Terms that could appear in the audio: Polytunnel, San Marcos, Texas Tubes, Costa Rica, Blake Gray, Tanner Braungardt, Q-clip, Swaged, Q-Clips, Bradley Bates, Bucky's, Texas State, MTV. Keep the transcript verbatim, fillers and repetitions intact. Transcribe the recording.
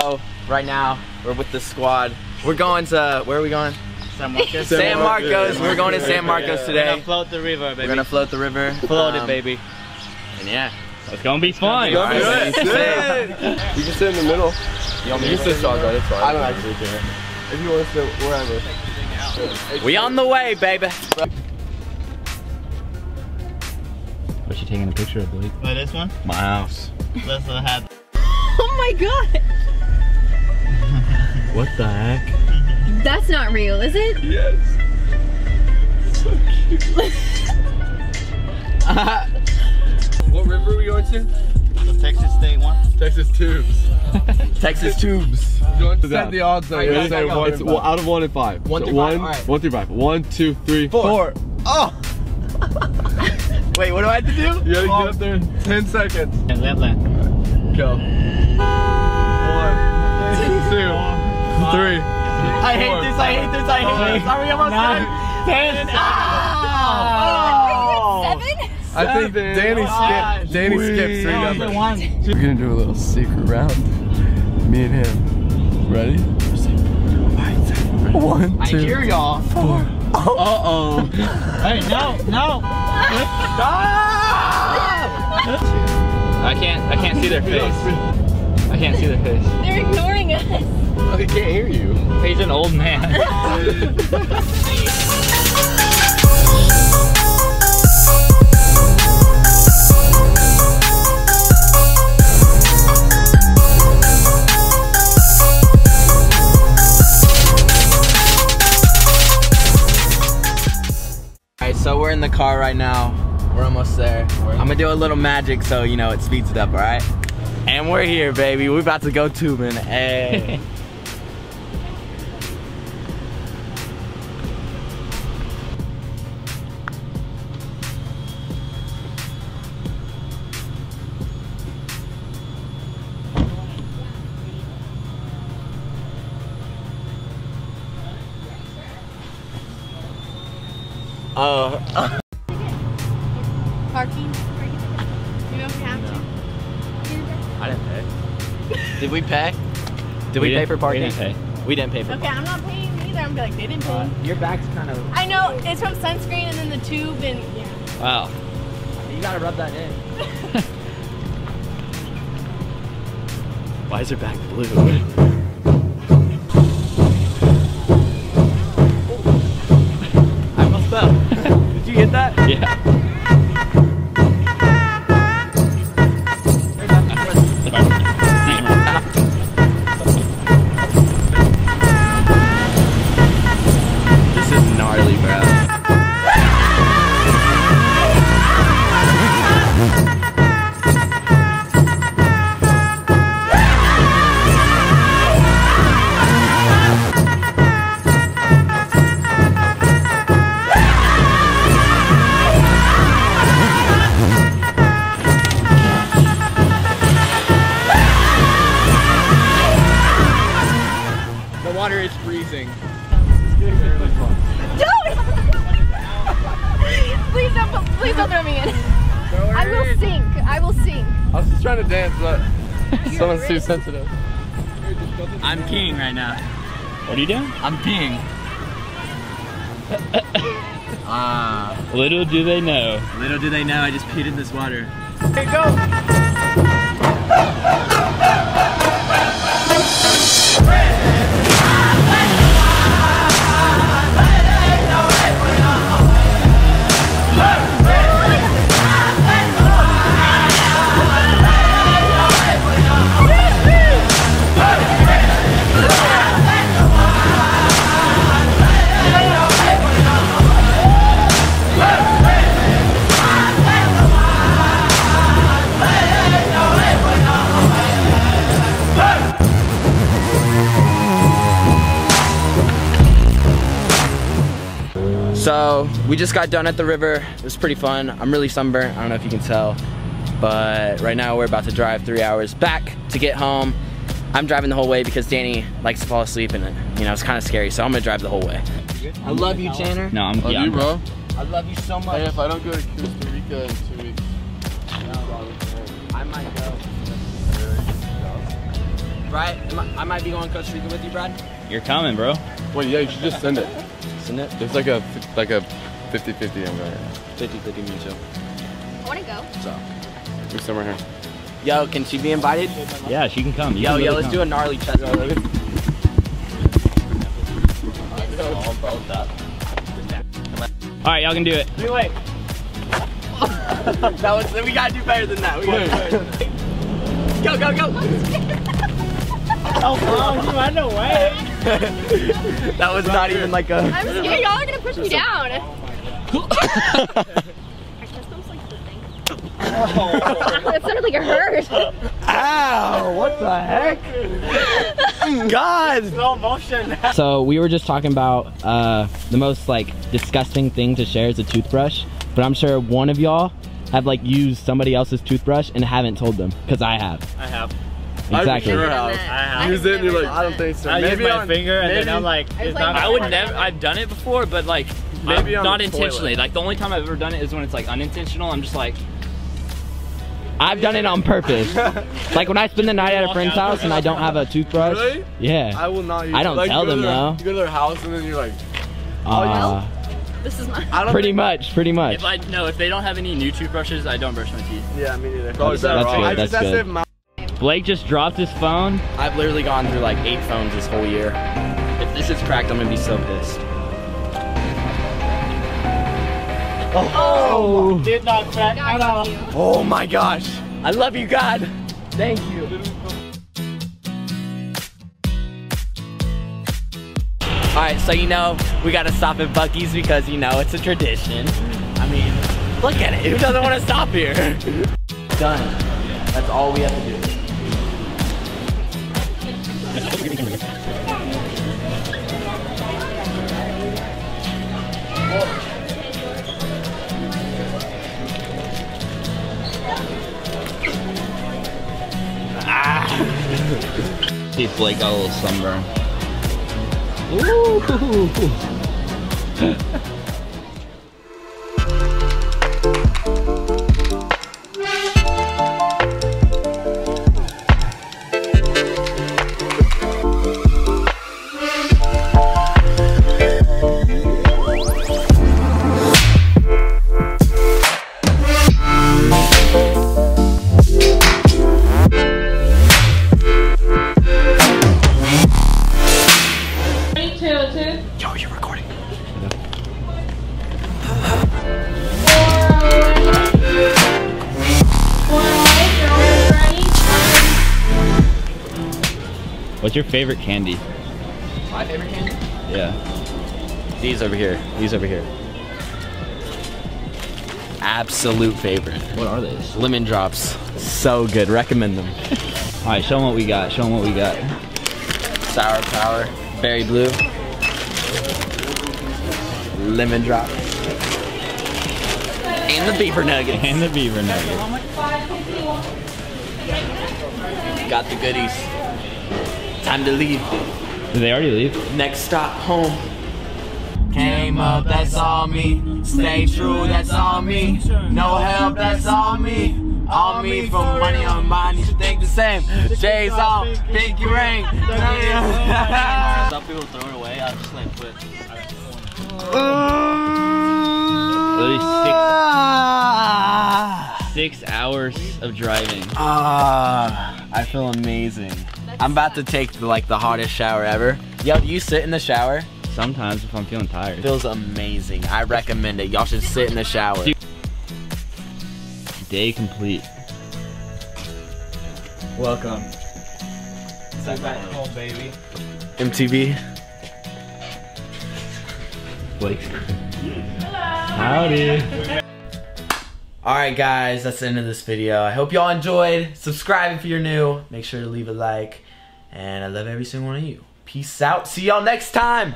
So right now we're with the squad. We're going to, where are we going? San Marcos. San Marcos. Marcos. We're going to San Marcos yeah. today. We're gonna float the river, baby. We're gonna float the river. Float um, it, baby. And yeah, it's gonna be fun. Gonna be right. Right. You can sit in the middle. You want me to sit? I don't actually care. If you want to sit wherever. We on the way, baby. What you taking a picture of, Blake? Like this one? My house. That's what happened. Oh my god. What the heck? That's not real, is it? Yes. So cute. uh, what river are we going to? The Texas State one. Texas Tubes. Texas Tubes. Set the, the odds though. Right, say one it's well, out of one and five. One so through one, five. Right. One through five. One, two, three, four. Four. Oh! Wait, what do I have to do? You gotta oh. get up there in ten seconds. And left, left. Go. One, two, three. I hate this, I hate this, I hate this. Are we almost done? Ten. Ah! Seven? I think Danny skipped. Danny skipped three numbers. We're gonna do a little secret round. Me and him. Ready? One, two, I hear y'all. Four. Uh oh. Hey, no, no. I can't, I can't see their face. I can't see their face. They're ignoring us. Oh, they can't hear you. He's an old man. Alright, so we're in the car right now. We're almost there. I'm gonna do a little magic so, you know, it speeds it up, alright? And we're here, baby. We're about to go tubing. Hey. Oh. Parking. You don't have to. I didn't pay. Did we pay? Did we, we pay for parking? We didn't pay. We didn't pay for okay, parking. Okay, I'm not paying either. I'm like, they didn't pay. Uh, your back's kind of... I know. It's from sunscreen and then the tube and... Yeah. Wow. You gotta rub that in. Why is her back blue? I messed up. Did you get that? Yeah. Water is freezing. Dude! Please don't, please don't throw me in. I will sink. I will sink. I was just trying to dance, but someone's rich. Too sensitive. I'm peeing right now. What are you doing? I'm peeing. Ah. uh, little do they know. Little do they know. I just peed in this water. Hey, go! So we just got done at the river. It was pretty fun. I'm really sunburned. I don't know if you can tell, but right now we're about to drive three hours back to get home. I'm driving the whole way because Danny likes to fall asleep and it, you know, it's kind of scary. So I'm gonna drive the whole way. I love you, Tanner. No, I'm love yeah, you, bro. I love you so much. Hey, if I don't go to Costa Rica in two weeks, I might go. Right? I might be going to Costa Rica with you, Brad. You're coming, bro. Well, yeah, you should just send it. Send it? There's like a like a fifty fifty I'm going right now. fifty fifty me too. I want to go. So, we're somewhere here. Yo, can she be invited? Yeah, she can come. You yo, can yo, really let's come. do a gnarly chest. Yo, all right, y'all can do it. Wait, wait. that was, we gotta do better than that. We gotta do better than that. Go, go, go. Oh, mom, you had no way. That was not even like a. I'm scared. Y'all are gonna push me down. I guess that was like the thing. That sounded like a hurt. Ow! What the heck? God! Slow motion. So we were just talking about uh, the most like disgusting thing to share is a toothbrush. But I'm sure one of y'all have like used somebody else's toothbrush and haven't told them, because I have. I have. Exactly. I sure have. I have. Use it and you're like, I don't think so. I use my finger and then I'm like, it's not. I would never. I've done it before, but like, maybe not intentionally. Like the only time I've ever done it is when it's like unintentional. I'm just like. I've done it on purpose. Like when I spend the night at a friend's house and I don't have a toothbrush. Really? Yeah. I will not use it. I don't tell them though. You go to their house and then you're like, oh. This is my I don't pretty much, pretty much. If I no, if they don't have any new toothbrushes, I don't brush my teeth. Yeah, me neither. That's, that's good. I just, that's that's good. My Blake just dropped his phone. I've literally gone through like eight phones this whole year. If this is cracked, I'm gonna be so pissed. Oh, oh did not crack at all. Oh my gosh. I love you, God. Thank you. All right, so you know, we gotta stop at Bucky's because you know, it's a tradition. I mean, look at it, who doesn't wanna stop here? Done, that's all we have to do. Ah. See, Blake got a little sunburn. Ooh. What's your favorite candy? My favorite candy? Yeah. These over here. These over here. Absolute favorite. What are these? Lemon drops. So good. Recommend them. All right, show them what we got. Show them what we got. Sour Power. Berry Blue. Lemon drop. And the beaver nugget. And the beaver nugget. Got the goodies. Time to leave. Did they already leave? Next stop, home. Came up, that's all me. Stay true, that's all me. No help, that's all me. All me for money on mine. You should think the same. J's off, pinky ring. Some people throw it away. I just like put. Six, six hours of driving. Ah, I feel amazing. I'm about to take the, like the hottest shower ever. Yo, do you sit in the shower? Sometimes if I'm feeling tired. It feels amazing. I recommend it. Y'all should sit in the shower. Day complete. Welcome. It's like back home, baby. M T V. Blake. Howdy. Alright guys, that's the end of this video. I hope y'all enjoyed. Subscribe if you're new. Make sure to leave a like. And I love every single one of you. Peace out. See y'all next time.